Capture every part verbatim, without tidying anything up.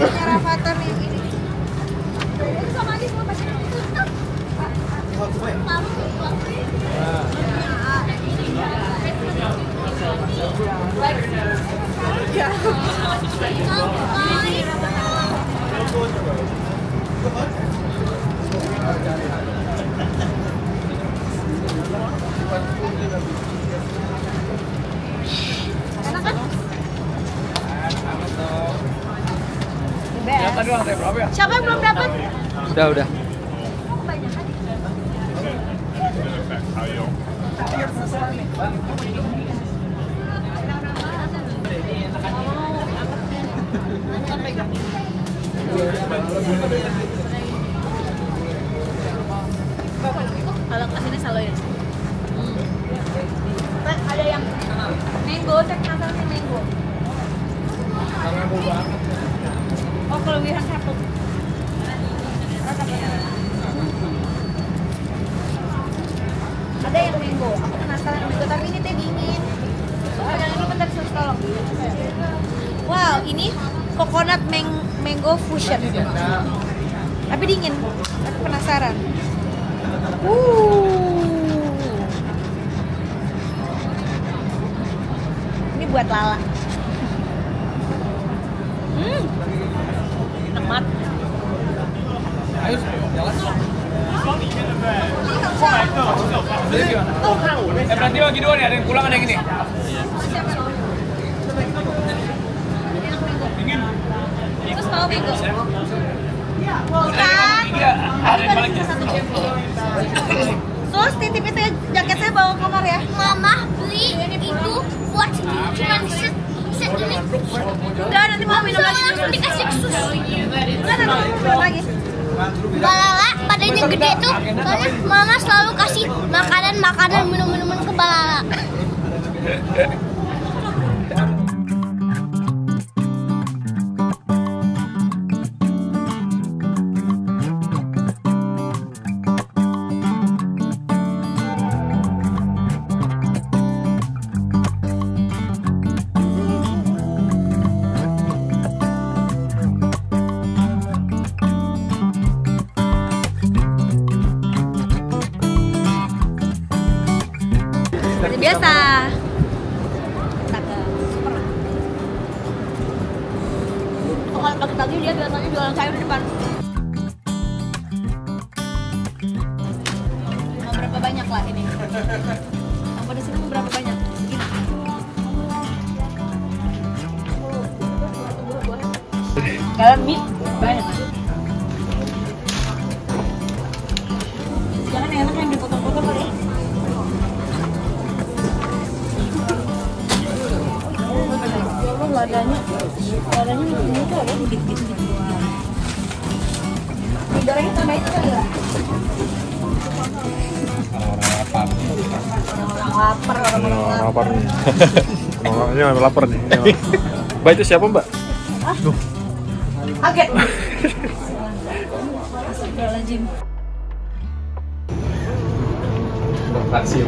Rafathar yang ini. Ini sama aja semua pasien itu. Enak kan? Siapa yang belum dapat? Udah, udah. Kalau kesini selalu ya. Ada yang mango, cek masalahnya mango. Oh, kalau wihang kapuk. Ada yang mango. Aku penasaran mango, tapi ini teh dingin. Jangan dulu bentar, sus tolong. Wow, ini coconut mango fusion. Tapi dingin. Aku penasaran. Uh. Ini buat Lala. Hmm. Temat. Ayo, jalan. Eh, berarti bagi dua nih, ada yang pulang ada yang ini. Dingin. Terus mau mango. Bukan. Ada yang paling satu jempol. Sus, titipin saya jaket saya bawa kamar ya. Mama beli itu buat cuma set set ini. Enggak, nanti mau minum lagi. Langsung dikasih ke Sus. Enggak, nanti minum lagi. Mbak Lala, badannya gede tuh. Soalnya Mama selalu kasih makanan-makanan, minum-minuman ke Mbak Lala. Biasa. Kita ke super. Kalau pagi-pagi dia biasanya jualan sayur di depan. Mau berapa banyak lah ini? Sampai di sini mau berapa banyak? Begini. Kalian mie banyak. Jangan yang enak yang dipotong-potong kali. Ladanya, ladanya ini tuh ada dikit-dikit doang. Digorengnya tambahin apa enggak? Orang lapar. Orang lapar nih. Orangnya lapar nih. Mbak itu siapa Mbak? Aduh. Kaget. Astagfirullahaladzim. Bertaksi.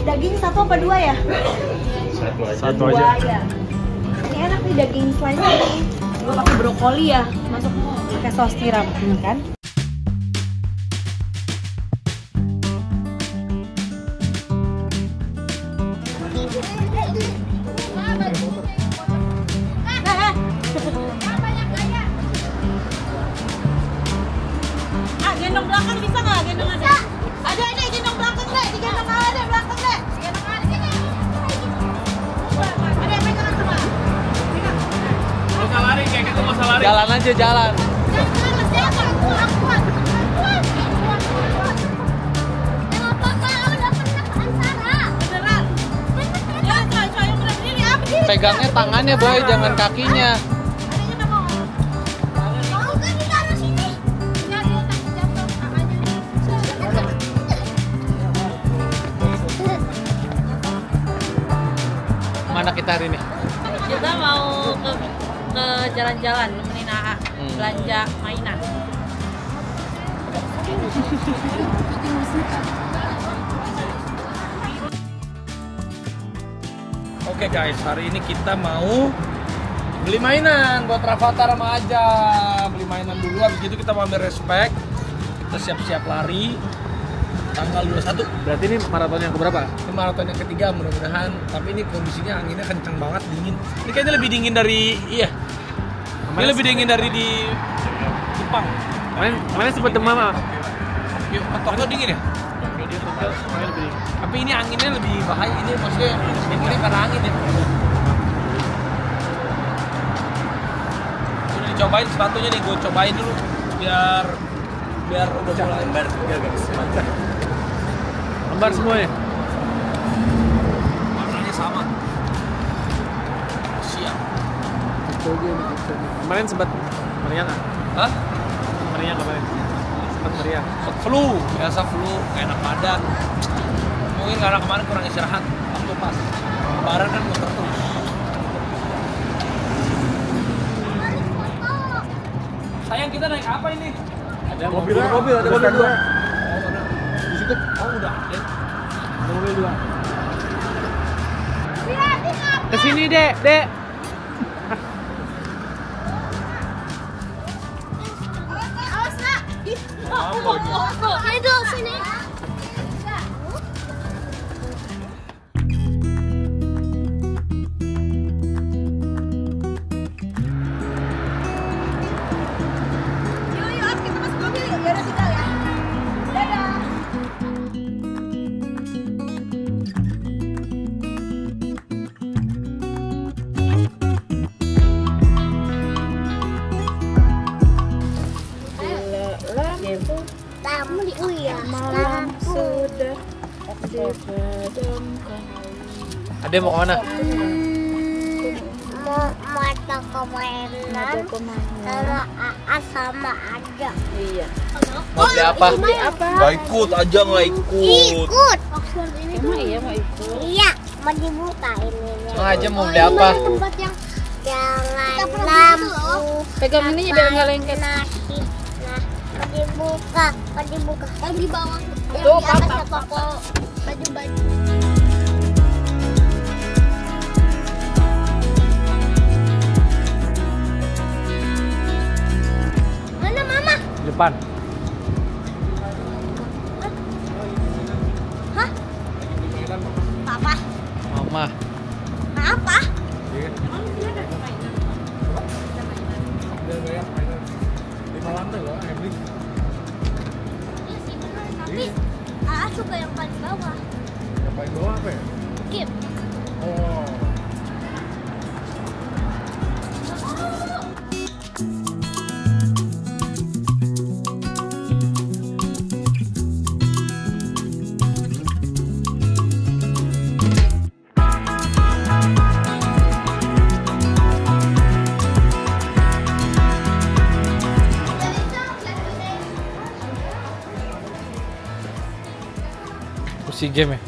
Daging satu apa dua ya? Satu aja. Satu aja. Dua, ya. Ini enak nih daging slice ini. Gue pakai brokoli ya, masuk pakai saus tiram, kan? Gendong belakang bisa nggak? Gendong ada? Ada ada gendong belakang deh, digendong ada belakang deh. Gendong ada sini. Ada yang pegangan coba. Pegang. Nggak usah lari, kayak gitu nggak usah lari. Jalan aja jalan. Jangan mesti aku kuat kuat. Pegangnya tangannya boy, jangan kakinya. Ada yang mau. jalan-jalan, nemenin A A hmm. belanja mainan. Oke okay guys, hari ini kita mau beli mainan buat Rafathar sama aja. Beli mainan dulu, habis itu kita mau ambil respect. Kita siap-siap lari tanggal dua puluh satu. Berarti ini maraton yang keberapa? Ini maraton yang ketiga mudah-mudahan. Tapi ini kondisinya anginnya kencang banget, dingin. Ini kayaknya lebih dingin dari iya. Ini lebih dingin dari di Jepang. Kemarin kemarin sempat demam ah. Yuk, atau dingin ya? Tapi ini anginnya lebih bahaya. Ini maksudnya ini karena angin ya. Udah dicobain sepatunya nih, gue cobain dulu biar biar udah mulai lembar tiga guys. Lembar semua ya. Warnanya sama. Siap. Kemarin sempat meriang nggak? Hah? Meriang kemarin. Sempat meriang. Sempat flu, biasa flu, enak badan. Mungkin karena kemarin kurang istirahat, waktu pas. Lebaran kan muter terus. Sayang kita naik apa ini? Ada mobil, mobil, mobil ada mobil dua. Di situ, oh udah ada. Ada mobil dua. Kesini dek, dek. Awas nak. Ayo dong sini. Kamu diuyah malam sudah dipadamkan. Ade mau kemana? Hmm, mau mata kemainan sama A A sama aja. Iya. Mau beli apa? Gak ikut aja nggak ikut. Ikut. Oxford ini tuh. Iya mau ikut. Iya mau dibuka ini. Mau aja mau beli apa? Tempat yang jangan lampu. Pegang ini biar nggak lengket. Dibuka, dibuka. Yang di bawah, yang di atasnya toko baju-baju. Mana mama? Depan. Hah? Papa. Mama. Apa? Tapi A A suka yang paling bawah. Yang paling bawah apa ya? Skip. Oh. Si game ya.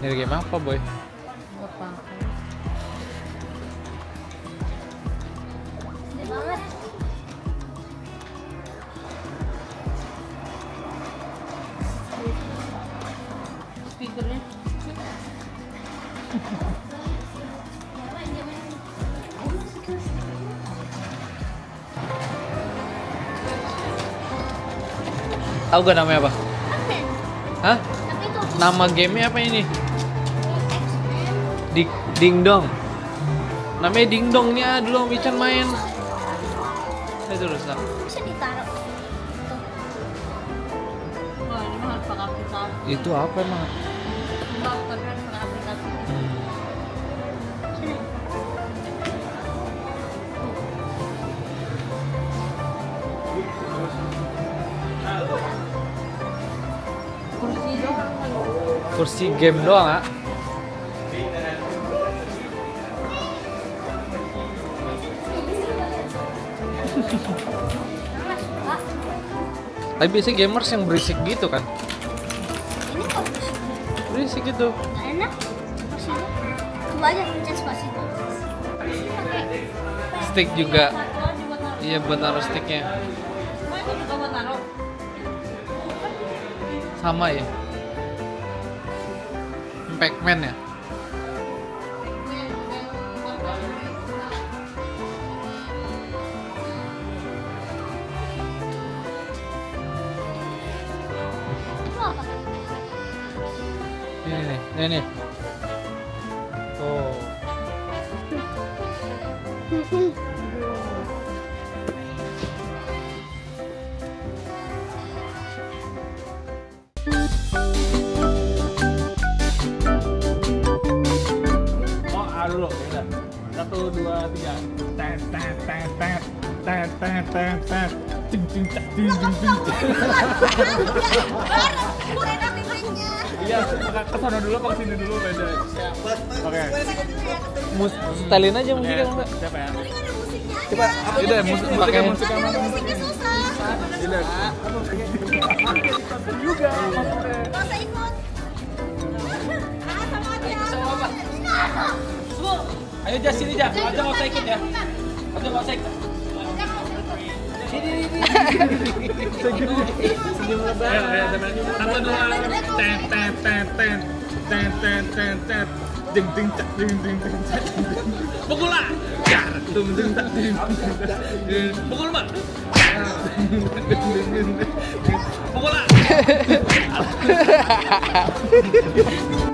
Ini game apa boy? Apa? Speakernya. Tahu gak namanya apa? Hah? Nama gamenya apa ini? Di Dingdong. Namanya Dingdong nih, dulu Om Ican main. Saya terus lah. Bisa ditaruh. Itu apa emang? Kursi game doang, Kak. Tapi biasanya gamers yang berisik gitu kan? Ini spasi gitu. Nggak enak, spasi itu. Coba aja mencet spasi itu. Stick juga. Iya, buat naruh sticknya. Cuma itu juga buat naruh. Sama ya. Pac-Man ya. Ini nih, ini. Oh. Oh, aduh, udah. Satu, dua, tiga. Tet, tet, tet, tet, tet, tet, tet, tet. Ting, ting, ting, ting, ting. Iya, ke sana dulu, ke sini dulu beda. Oke. Mus setelin aja mungkin kan, Mbak. Siapa ya? Coba apa itu musik pakai musik yang mana? Musiknya susah. Gila. Apa musiknya? Juga. Enggak usah ikut. Ah, sama aja. Sama apa? Semua. Ayo jas sini jas. Aja enggak usah ikut ya. Aja enggak usah ikut. Senyum lebar. Satu dua. Ten ten ten ten ten ten ten ten. Ding ding tak ding ding ding tak. Pukul lah. Jar. Ding ding tak ding. Pukul mak. Pukul lah.